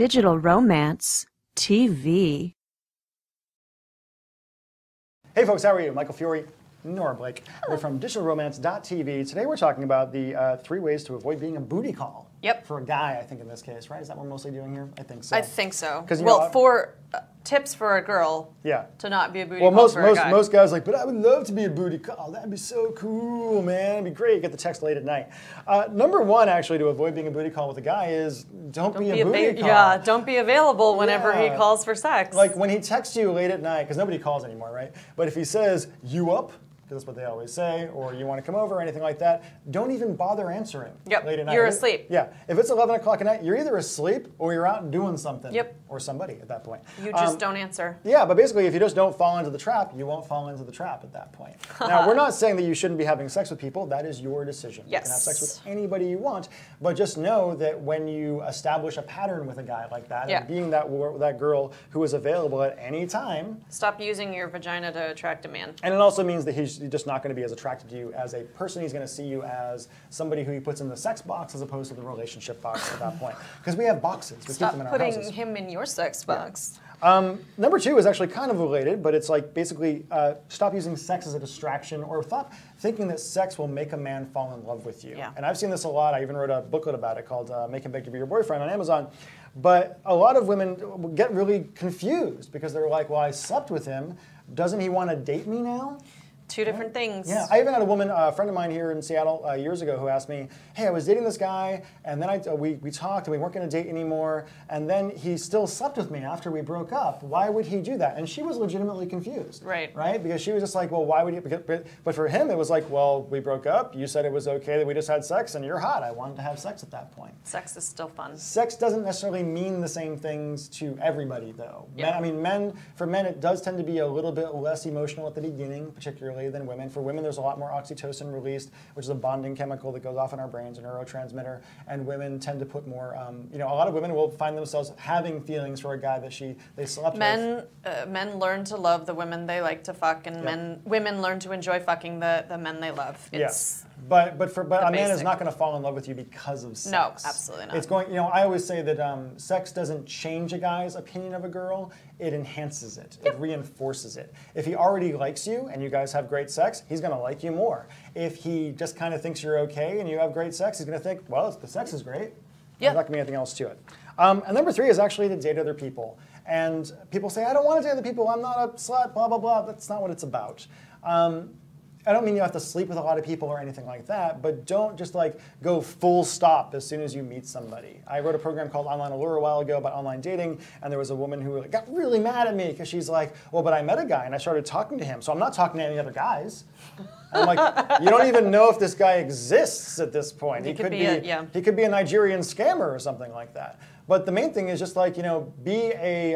Digital Romance TV. Hey folks, how are you? Michael Fiore, Nora Blake. Hello. We're from DigitalRomance.tv. Today we're talking about the 3 ways to avoid being a booty call. Yep. For a guy, I think, in this case, right? Is that what we're mostly doing here? I think so. I think so. Well, for tips for a girl to not be a booty call for a guy. Most guys are like, but I would love to be a booty call. That'd be so cool, man. It'd be great. Get the text late at night. Number 1, actually, to avoid being a booty call with a guy is don't be a booty call. Yeah, don't be available whenever he calls for sex. Like when he texts you late at night, because nobody calls anymore, right? But if he says, you up? Because that's what they always say, or you want to come over, or anything like that, don't even bother answering late at night. You're asleep. Yeah. If it's 11 o'clock at night, you're either asleep or you're out doing something or somebody at that point. You just don't answer. Yeah, but basically, if you just don't fall into the trap, you won't fall into the trap at that point. Now, we're not saying that you shouldn't be having sex with people. That is your decision. Yes. You can have sex with anybody you want, but just know that when you establish a pattern with a guy like that, and being that girl who is available at any time. Stop using your vagina to attract a man. And it also means that he's just not going to be as attracted to you as a person. He's going to see you as somebody who he puts in the sex box as opposed to the relationship box at that point. Because we have boxes. We keep them in our houses. Stop putting him in your sex box. Yeah. Number 2 is actually kind of related, but it's like basically stop using sex as a distraction or thinking that sex will make a man fall in love with you. Yeah. And I've seen this a lot. I even wrote a booklet about it called Make Him Beg to Be Your Boyfriend on Amazon. But a lot of women get really confused because they're like, well, I slept with him. Doesn't he want to date me now? Two different things. Yeah, I even had a woman, a friend of mine here in Seattle years ago, who asked me, "Hey, I was dating this guy, and then we talked, and we weren't going to date anymore, and then he still slept with me after we broke up. Why would he do that?" And she was legitimately confused, right? Because she was just like, "Well, why would he?" But for him, it was like, "Well, we broke up. You said it was okay that we just had sex, and you're hot. I wanted to have sex at that point." Sex is still fun. Sex doesn't necessarily mean the same things to everybody, though. Yeah. Men, I mean, for men, it does tend to be a little bit less emotional at the beginning, particularly than women. For women, there's a lot more oxytocin released, which is a bonding chemical that goes off in our brains, a neurotransmitter, and women tend to put more, you know, a lot of women will find themselves having feelings for a guy that they slept with. Men learn to love the women they like to fuck, and women learn to enjoy fucking the men they love. Yes. Yeah. But a man is not going to fall in love with you because of sex. No, absolutely not. It's going, you know, I always say that sex doesn't change a guy's opinion of a girl. It enhances it. Yep. It reinforces it. If he already likes you and you guys have great sex, he's going to like you more. If he just kind of thinks you're okay and you have great sex, he's going to think, well, the sex is great. There's not going to be anything else to it. And number 3 is actually to date other people. And people say, I don't want to date other people. I'm not a slut, blah, blah, blah. That's not what it's about. I don't mean you have to sleep with a lot of people or anything like that, but don't just like go full stop as soon as you meet somebody. I wrote a program called Online Allure a while ago about online dating, and there was a woman who got really mad at me because she's like, well, but I met a guy and I started talking to him, so I'm not talking to any other guys. I'm like, you don't even know if this guy exists at this point. He could be he could be a Nigerian scammer or something like that. But the main thing is just like, you know, be a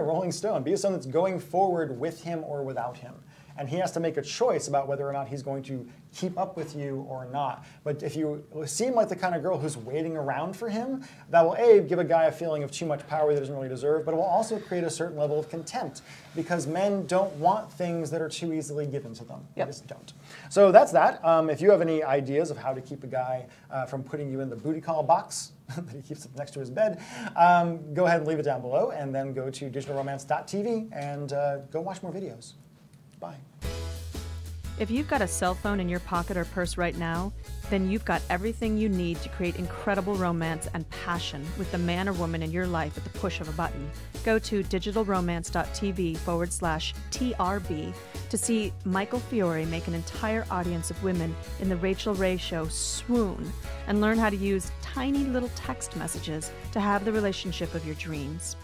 rolling stone. Be someone that's going forward with him or without him. And he has to make a choice about whether or not he's going to keep up with you or not. But if you seem like the kind of girl who's waiting around for him, that will, A, give a guy a feeling of too much power that he doesn't really deserve, but it will also create a certain level of contempt because men don't want things that are too easily given to them. Yep. They just don't. So that's that. If you have any ideas of how to keep a guy from putting you in the booty call box that he keeps next to his bed, go ahead and leave it down below, and then go to digitalromance.tv and go watch more videos. Bye. If you've got a cell phone in your pocket or purse right now, then you've got everything you need to create incredible romance and passion with the man or woman in your life at the push of a button. Go to digitalromance.tv/TRB to see Michael Fiore make an entire audience of women in the Rachel Ray show swoon and learn how to use tiny little text messages to have the relationship of your dreams.